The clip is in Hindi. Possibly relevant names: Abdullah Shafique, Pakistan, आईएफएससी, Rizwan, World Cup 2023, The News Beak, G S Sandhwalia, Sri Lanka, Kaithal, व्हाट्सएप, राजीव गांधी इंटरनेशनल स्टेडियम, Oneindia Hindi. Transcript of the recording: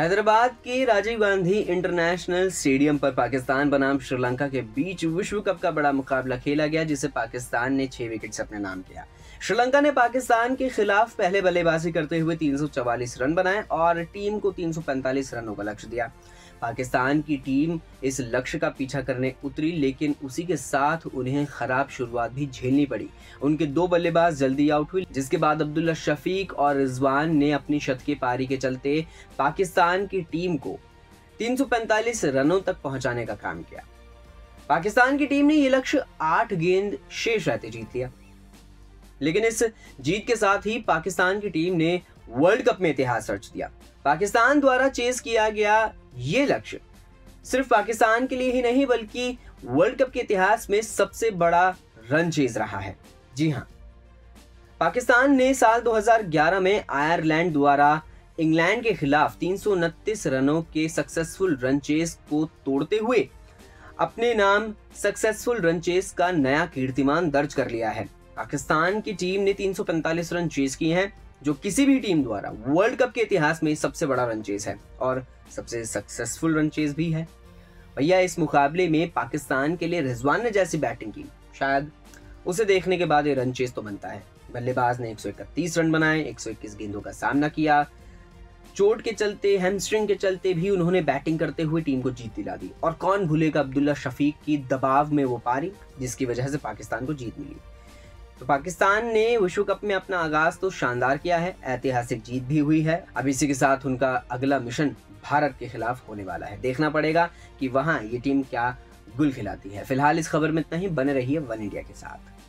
हैदराबाद के राजीव गांधी इंटरनेशनल स्टेडियम पर पाकिस्तान बनाम श्रीलंका के बीच विश्व कप का बड़ा मुकाबला खेला गया, जिसे पाकिस्तान ने 6 विकेट से अपने नाम किया। श्रीलंका ने पाकिस्तान के खिलाफ पहले बल्लेबाजी करते हुए 344 रन बनाए और टीम को 345 रनों का लक्ष्य दिया। पाकिस्तान की टीम इस लक्ष्य का पीछा करने उतरी, लेकिन उसी के साथ उन्हें खराब शुरुआत भी झेलनी पड़ी। उनके 2 बल्लेबाज जल्दी आउट हुए, जिसके बाद अब्दुल्ला शफीक और रिजवान ने अपनी शतकीय पारी के चलते पाकिस्तान की टीम को 345 रनों तक पहुंचाने का काम किया। पाकिस्तान की टीम ने यह लक्ष्य 8 गेंद शेष रहते जीत लिया, लेकिन इस जीत के साथ ही पाकिस्तान की टीम ने वर्ल्ड कप में इतिहास रच दिया। पाकिस्तान द्वारा चेस किया गया ये लक्ष्य सिर्फ पाकिस्तान के लिए ही नहीं, बल्कि वर्ल्ड कप के इतिहास में सबसे बड़ा रन चेज रहा है। जी हां, पाकिस्तान ने साल 2011 में आयरलैंड द्वारा इंग्लैंड के खिलाफ 329 रनों के सक्सेसफुल रन चेज को तोड़ते हुए अपने नाम सक्सेसफुल रन चेज का नया कीर्तिमान दर्ज कर लिया है। पाकिस्तान की टीम ने 345 रन चेज किए हैं, जो किसी भी टीम द्वारा वर्ल्ड कप के इतिहास में सबसे बड़ा रन चेज है और सबसे सक्सेसफुल रन चेज भी है। भैया, इस मुकाबले में पाकिस्तान के लिए रिजवान ने जैसी बैटिंग की, शायद उसे देखने के बाद ये रन चेज तो बनता है। बल्लेबाज ने 131 रन बनाए, 121 गेंदों का सामना किया। चोट के चलते, हैमस्ट्रिंग के चलते भी उन्होंने बैटिंग करते हुए टीम को जीत दिला दी। और कौन भूलेगा अब्दुल्ला शफीक की दबाव में वो पारी, जिसकी वजह से पाकिस्तान को जीत मिली। तो पाकिस्तान ने विश्व कप में अपना आगाज तो शानदार किया है, ऐतिहासिक जीत भी हुई है। अब इसी के साथ उनका अगला मिशन भारत के खिलाफ होने वाला है। देखना पड़ेगा कि वहां ये टीम क्या गुल खिलाती है। फिलहाल इस खबर में इतना ही। बने रहिए वन इंडिया के साथ।